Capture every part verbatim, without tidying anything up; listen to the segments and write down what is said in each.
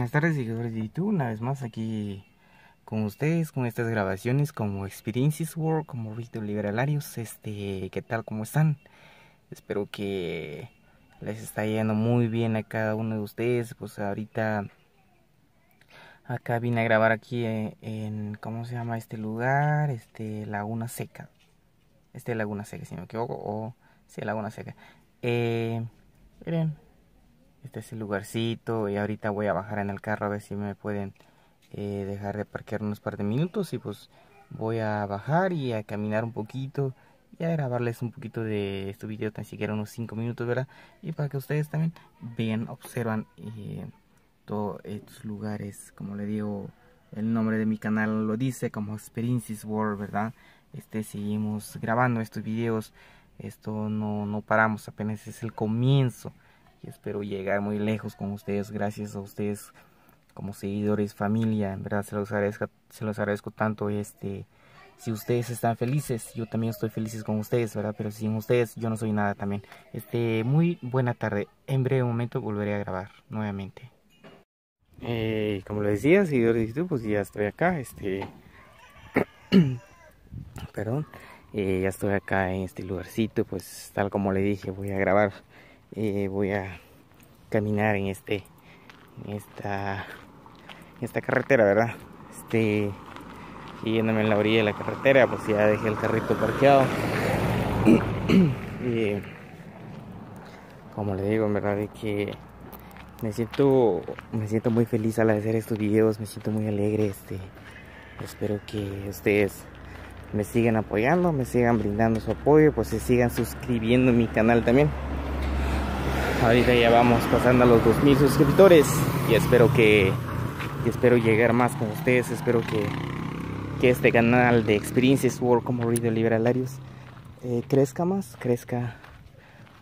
Buenas tardes, seguidores de YouTube, una vez más aquí con ustedes, con estas grabaciones como Experiences World, como Víctor Liberalarios. Este, ¿qué tal? ¿Cómo están? Espero que les está yendo muy bien a cada uno de ustedes. Pues ahorita acá vine a grabar aquí en, en ¿cómo se llama este lugar? Este, Laguna Seca. Este Laguna Seca, si no me equivoco, o sí, Laguna Seca. Eh, miren. Este es el lugarcito y ahorita voy a bajar en el carro a ver si me pueden eh, dejar de parquear unos par de minutos. Y pues voy a bajar y a caminar un poquito y a grabarles un poquito de este video, tan siquiera unos cinco minutos, ¿verdad? Y para que ustedes también vean, observan eh, todos estos lugares. Como le digo, el nombre de mi canal lo dice, como Experiences World, ¿verdad? Este, seguimos grabando estos videos, esto no, no paramos, apenas es el comienzo. Y espero llegar muy lejos con ustedes, gracias a ustedes como seguidores, familia. En verdad se los agradezco, se los agradezco tanto. Este, si ustedes están felices, yo también estoy feliz con ustedes, ¿verdad? Pero sin ustedes yo no soy nada también. Este, muy buena tarde. En breve momento volveré a grabar nuevamente. Eh, como les decía, seguidores de YouTube, pues ya estoy acá. Este, perdón, eh, ya estoy acá en este lugarcito. Pues tal como le dije, voy a grabar. Eh, voy a caminar en este en esta en esta carretera, ¿verdad? Este, yéndome en la orilla de la carretera, pues ya dejé el carrito parqueado. eh, como les digo, en verdad es que me siento me siento muy feliz al hacer estos videos, me siento muy alegre. Este, espero que ustedes me sigan apoyando, me sigan brindando su apoyo, pues se sigan suscribiendo a mi canal también. Ahorita ya vamos pasando a los dos mil suscriptores y espero que y espero llegar más con ustedes. Espero que, que este canal de Experiences World como Víctor Liberalarios eh, crezca más, crezca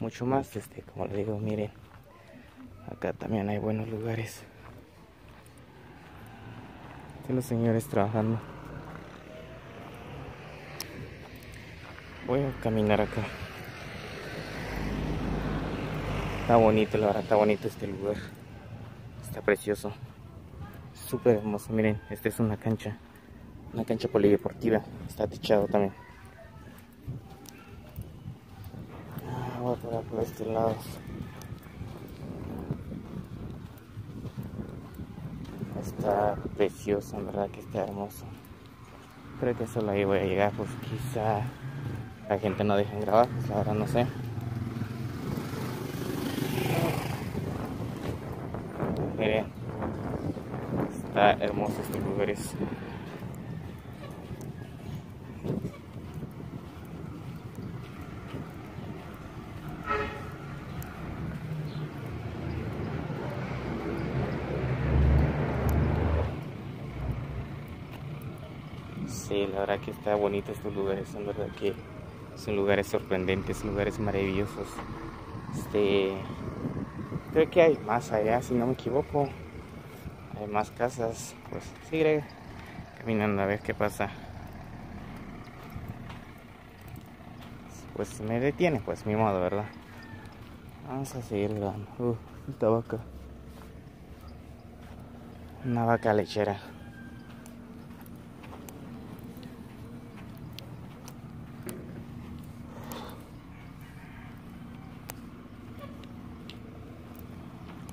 mucho más. Este, como les digo, miren, acá también hay buenos lugares. Están los señores trabajando. Voy a caminar acá. Está bonito, la verdad, está bonito este lugar. Está precioso. Súper hermoso, miren. Esta es una cancha. Una cancha polideportiva. Está techado también. Ah, voy a parar por este lado. Está precioso, en verdad que está hermoso. Creo que solo ahí voy a llegar, pues quizá la gente no deje grabar, pues la verdad no sé. Miren, está hermoso estos lugares. Sí, la verdad que está bonito estos lugares, son verdad que son lugares sorprendentes, lugares maravillosos. Este, creo que hay más allá, si no me equivoco. Hay más casas. Pues sigue caminando a ver qué pasa. Pues me detiene, pues mi modo, ¿verdad? Vamos a seguir grabando. Uh, esta vaca. Una vaca lechera.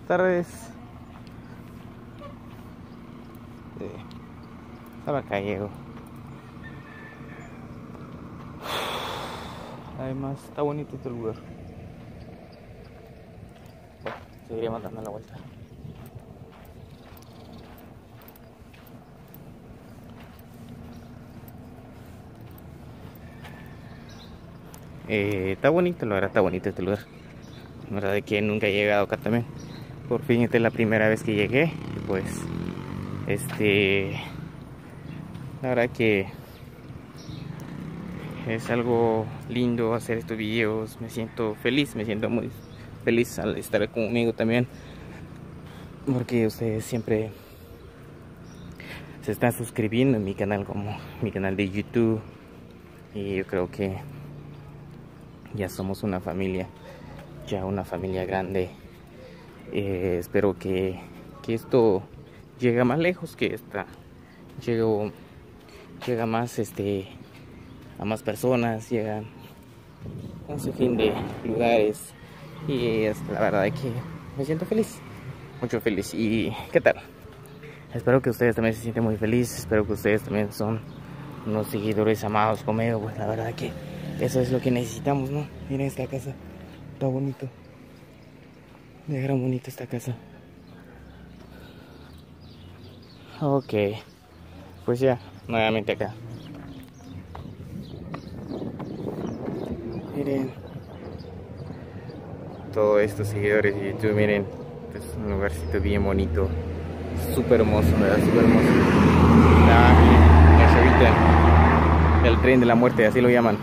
Tardes. Sí. Estaba acá, llego. Además, está bonito este lugar. Bueno, seguiremos dando la vuelta. Eh, está bonito, la verdad, está bonito este lugar. La verdad es que nunca he llegado acá también. Por fin, esta es la primera vez que llegué. Pues, este, la verdad que es algo lindo hacer estos videos. Me siento feliz, me siento muy feliz al estar conmigo también, porque ustedes siempre se están suscribiendo en mi canal, como mi canal de YouTube. Y yo creo que ya somos una familia, ya una familia grande. Eh, espero que, que esto llega más lejos que esta. Llegó, llega más este a más personas, llegan un sinfín de lugares y es la verdad que me siento feliz, mucho feliz. ¿Y qué tal? Espero que ustedes también se sienten muy felices, espero que ustedes también son unos seguidores amados conmigo, pues la verdad que eso es lo que necesitamos, ¿no? Miren esta casa, está bonito, de gran bonita esta casa. Ok, pues ya, nuevamente acá. Miren todos estos seguidores de YouTube, miren, este es un lugarcito bien bonito, súper hermoso, ¿verdad? Súper hermoso. Está ahorita el tren de la muerte, así lo llaman.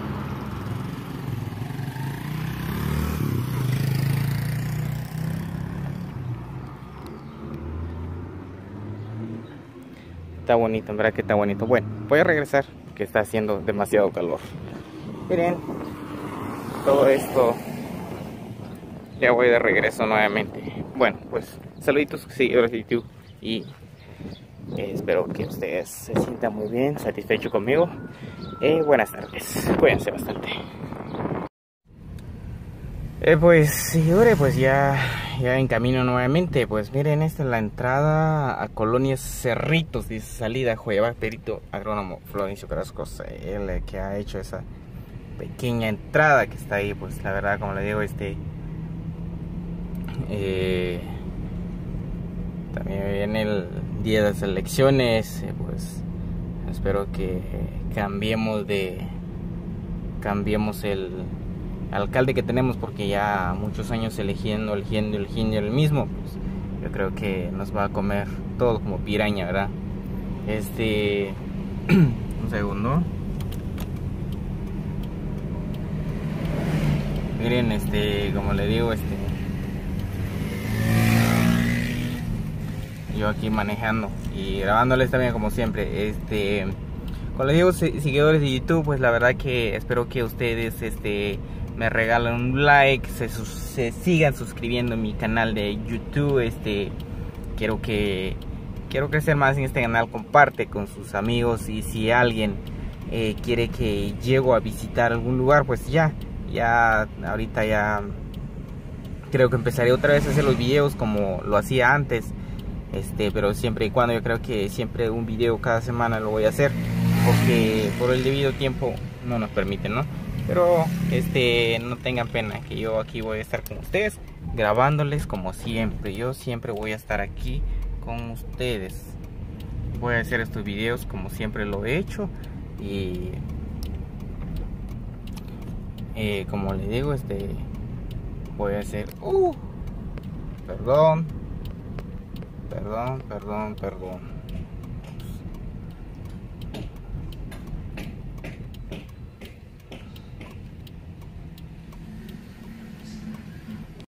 Está bonito, en verdad que está bonito. Bueno, voy a regresar, que está haciendo demasiado calor. Miren, todo esto. Ya voy de regreso nuevamente. Bueno, pues saluditos, seguidores de YouTube. Y eh, espero que ustedes se sientan muy bien, satisfechos conmigo. Eh, buenas tardes, cuídense bastante. Eh, pues, seguidores, pues ya, ya en camino nuevamente. Pues miren, esta es la entrada a Colonias Cerritos, dice salida, Joyabá, perito agrónomo Florencio Carrascos, el que ha hecho esa pequeña entrada que está ahí. Pues la verdad, como le digo, este eh, también viene el día de las elecciones. Eh, pues espero que cambiemos de cambiemos el alcalde que tenemos, porque ya muchos años eligiendo, eligiendo, eligiendo el mismo, pues yo creo que nos va a comer todo como piraña, ¿verdad? Este, un segundo. Miren, este, como le digo, este, yo aquí manejando y grabándoles también como siempre, este, como le digo, seguidores de YouTube, pues la verdad que espero que ustedes, este, me regalen un like, se, se sigan suscribiendo a mi canal de YouTube. Este, quiero que quiero crecer más en este canal. Comparte con sus amigos, y si alguien eh, quiere que llego a visitar algún lugar, pues ya ya ahorita ya creo que empezaré otra vez a hacer los videos como lo hacía antes, este, pero siempre y cuando, yo creo que siempre un video cada semana lo voy a hacer, porque por el debido tiempo no nos permiten, ¿no? Pero este, no tengan pena, que yo aquí voy a estar con ustedes, grabándoles como siempre. Yo siempre voy a estar aquí con ustedes. Voy a hacer estos videos como siempre lo he hecho. Y eh, como les digo, este, voy a hacer... Uh, perdón, perdón, perdón, perdón.